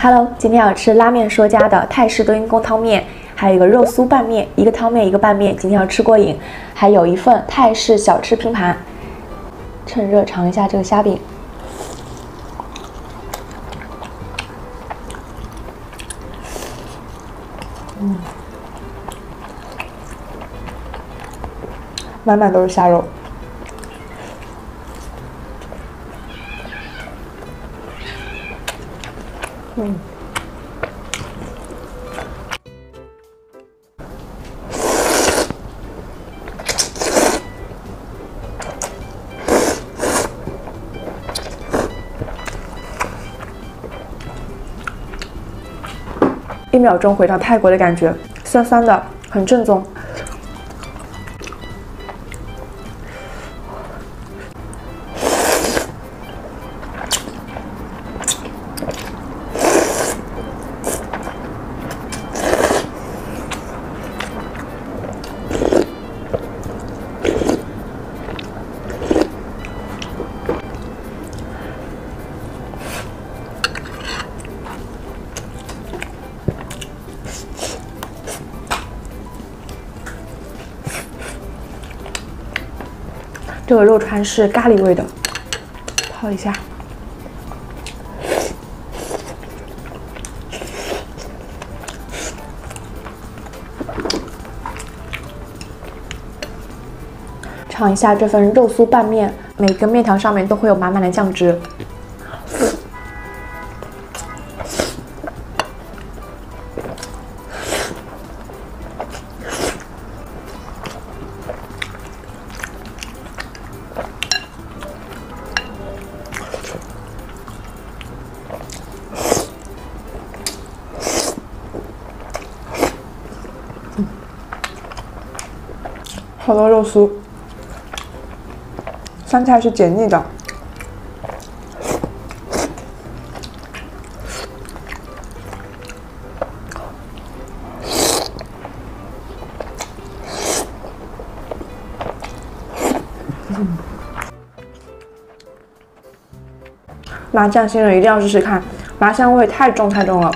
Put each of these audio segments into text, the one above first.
Hello， 今天要吃拉面说家的泰式冬阴功汤面，还有一个肉酥拌面，一个汤面一个拌面，今天要吃过瘾。还有一份泰式小吃拼盘。趁热尝一下这个虾饼，满满都是虾肉。 一秒钟回到泰国的感觉，酸酸的，很正宗。这个肉串是咖喱味的，泡一下。尝一下这份肉酥拌面，每根面条上面都会有满满的酱汁。 好多肉酥，酸菜是解腻的。麻酱新人一定要试试看，麻香味太重太重了。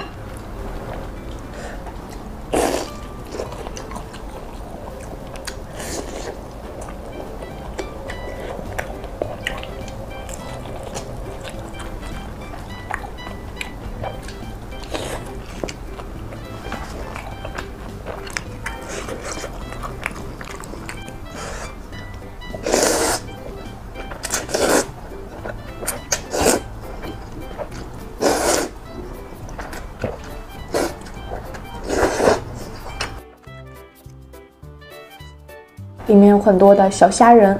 里面有很多的小虾仁，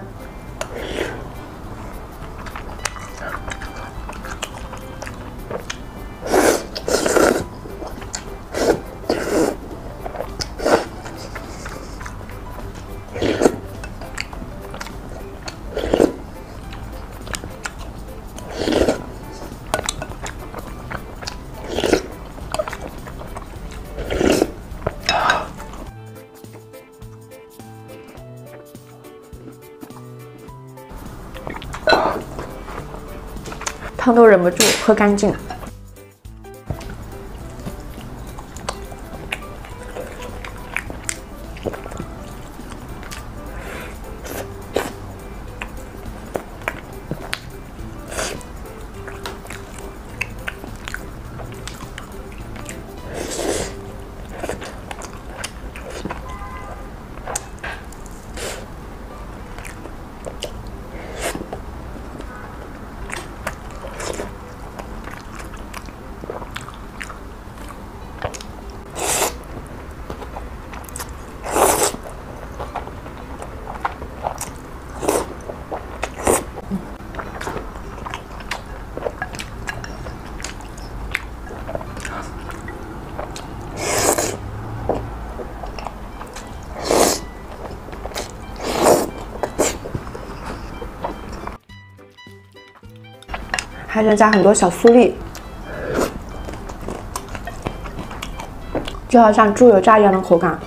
汤都忍不住喝干净。还能加很多小酥粒，就好像猪油炸一样的口感。